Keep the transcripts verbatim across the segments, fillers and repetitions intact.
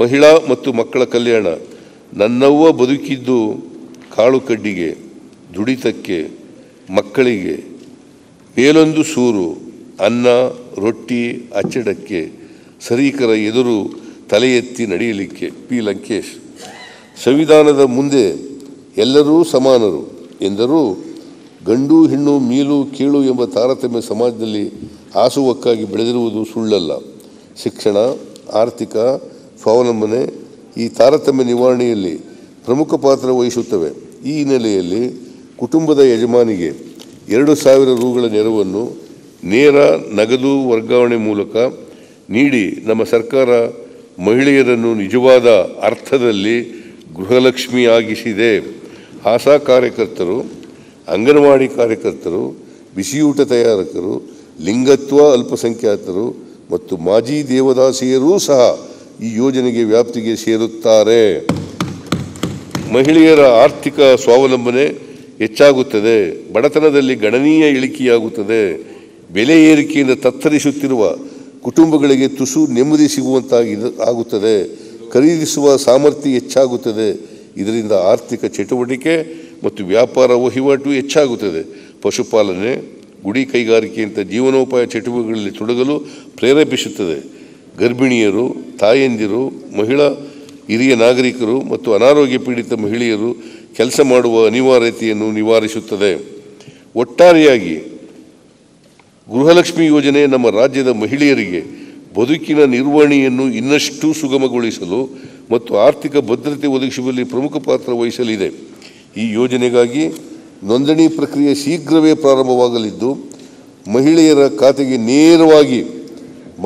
ಮಹಿಳಾ ಮತ್ತು ಮಕ್ಕಳ ಕಲ್ಯಾಣ ನನ್ನವ್ವ ಬದುಕಿದ್ದು ಕಾಳು ಕಡ್ಡಿಗೆ, ದುಡಿತಕ್ಕೆ, ಮಕ್ಕಳಿಗೆ, ಮೇಲೊಂದು ಸೂರು ಅನ್ನ ರೊಟ್ಟಿ ಅಚ್ಚಡಕ್ಕೆ, ಸರೀಕರ ಎದುರು ತಲೆ ಎತ್ತಿ ನಡೆಯಲಿಕ್ಕೆ. ಪಿ ಲಂಕೇಶ್. ಸಂವಿಧಾನದ ಮುಂದೆ ಎಲ್ಲರೂ ಸಮಾನರು ಎಂದರೂ ಗಂಡು ಹೆಣ್ಣು ಮೀಲು ಕೀಳು ಎಂಬ ತಾರತಮ್ಯ ಸಮಾಜದಲ್ಲಿ ಆಸುವಕ್ಕಾಗಿ ಬೆಳೆದಿರುವುದು ಸುಳ್ಳಲ್ಲ. ಶಿಕ್ಷಣ, ಆರ್ಥಿಕ ಸ್ವಾವಲಂಬನೆ ಈ ತಾರತಮ್ಯ ನಿವಾರಣೆಯಲ್ಲಿ ಪ್ರಮುಖ ಪಾತ್ರ ವಹಿಸುತ್ತವೆ. ಈ ಹಿನ್ನೆಲೆಯಲ್ಲಿ ಕುಟುಂಬದ ಯಜಮಾನಿಗೆ ಎರಡು ಸಾವಿರ ರೂಗಳ ನೆರವನ್ನು ನೇರ ನಗದು ವರ್ಗಾವಣೆ ಮೂಲಕ ನೀಡಿ ನಮ್ಮ ಸರ್ಕಾರ ಮಹಿಳೆಯರನ್ನು ನಿಜವಾದ ಅರ್ಥದಲ್ಲಿ ಗೃಹಲಕ್ಷ್ಮಿಯಾಗಿಸಿದೆ. ಆಶಾ ಕಾರ್ಯಕರ್ತರು, ಅಂಗನವಾಡಿ ಕಾರ್ಯಕರ್ತರು, ಬಿಸಿಯೂಟ ತಯಾರಕರು, ಲಿಂಗತ್ವ ಅಲ್ಪಸಂಖ್ಯಾತರು ಮತ್ತು ಮಾಜಿ ದೇವದಾಸಿಯರೂ ಸಹ ಈ ಯೋಜನೆಗೆ ವ್ಯಾಪ್ತಿಗೆ ಸೇರುತ್ತಾರೆ. ಮಹಿಳೆಯರ ಆರ್ಥಿಕ ಸ್ವಾವಲಂಬನೆ ಹೆಚ್ಚಾಗುತ್ತದೆ, ಬಡತನದಲ್ಲಿ ಗಣನೀಯ ಇಳಿಕೆಯಾಗುತ್ತದೆ. ಬೆಲೆ ಏರಿಕೆಯಿಂದ ತತ್ತರಿಸುತ್ತಿರುವ ಕುಟುಂಬಗಳಿಗೆ ತುಸು ನೆಮ್ಮದಿ ಸಿಗುವಂತಾಗಿ ಆಗುತ್ತದೆ, ಖರೀದಿಸುವ ಸಾಮರ್ಥ್ಯ ಹೆಚ್ಚಾಗುತ್ತದೆ. ಇದರಿಂದ ಆರ್ಥಿಕ ಚಟುವಟಿಕೆ ಮತ್ತು ವ್ಯಾಪಾರ ವಹಿವಾಟು ಹೆಚ್ಚಾಗುತ್ತದೆ. ಪಶುಪಾಲನೆ, ಗುಡಿ ಕೈಗಾರಿಕೆಯಂಥ ಜೀವನೋಪಾಯ ಚಟುವಟಿಕೆಗಳಲ್ಲಿ ತೊಡಗಲು ಪ್ರೇರೇಪಿಸುತ್ತದೆ. ಗರ್ಭಿಣಿಯರು, ತಾಯಂದಿರು, ಮಹಿಳಾ ಹಿರಿಯ ನಾಗರಿಕರು ಮತ್ತು ಅನಾರೋಗ್ಯ ಪೀಡಿತ ಮಹಿಳೆಯರು ಕೆಲಸ ಮಾಡುವ ಅನಿವಾರ್ಯತೆಯನ್ನು ನಿವಾರಿಸುತ್ತದೆ. ಒಟ್ಟಾರೆಯಾಗಿ ಗೃಹಲಕ್ಷ್ಮಿ ಯೋಜನೆ ನಮ್ಮ ರಾಜ್ಯದ ಮಹಿಳೆಯರಿಗೆ ಬದುಕಿನ ನಿರ್ವಹಣೆಯನ್ನು ಇನ್ನಷ್ಟು ಸುಗಮಗೊಳಿಸಲು ಮತ್ತು ಆರ್ಥಿಕ ಭದ್ರತೆ ಒದಗಿಸುವಲ್ಲಿ ಪ್ರಮುಖ ಪಾತ್ರ ವಹಿಸಲಿದೆ. ಈ ಯೋಜನೆಗಾಗಿ ನೋಂದಣಿ ಪ್ರಕ್ರಿಯೆ ಶೀಘ್ರವೇ ಪ್ರಾರಂಭವಾಗಲಿದ್ದು, ಮಹಿಳೆಯರ ಖಾತೆಗೆ ನೇರವಾಗಿ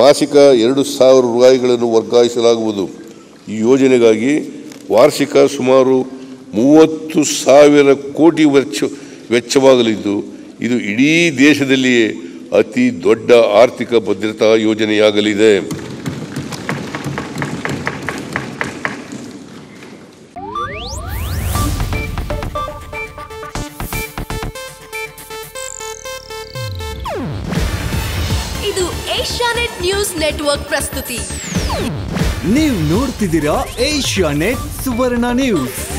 ಮಾಸಿಕ ಎರಡು ಸಾವಿರ ರೂಪಾಯಿಗಳನ್ನು ವರ್ಗಾಯಿಸಲಾಗುವುದು. ಈ ಯೋಜನೆಗಾಗಿ ವಾರ್ಷಿಕ ಸುಮಾರು ಮೂವತ್ತು ಸಾವಿರ ಕೋಟಿ ವೆಚ್ಚ ವೆಚ್ಚವಾಗಲಿದ್ದು, ಇದು ಇಡೀ ದೇಶದಲ್ಲಿಯೇ ಅತಿ ದೊಡ್ಡ ಆರ್ಥಿಕ ಭದ್ರತಾ ಯೋಜನೆಯಾಗಲಿದೆ. ಇದು ಏಷ್ಯಾನೆಟ್ ನ್ಯೂಸ್ ನೆಟ್ವರ್ಕ್ ಪ್ರಸ್ತುತಿ. ನೀವು ನೋಡ್ತಿದ್ದೀರಾ ಏಷ್ಯಾನೆಟ್ ಸುವರ್ಣ ನ್ಯೂಸ್.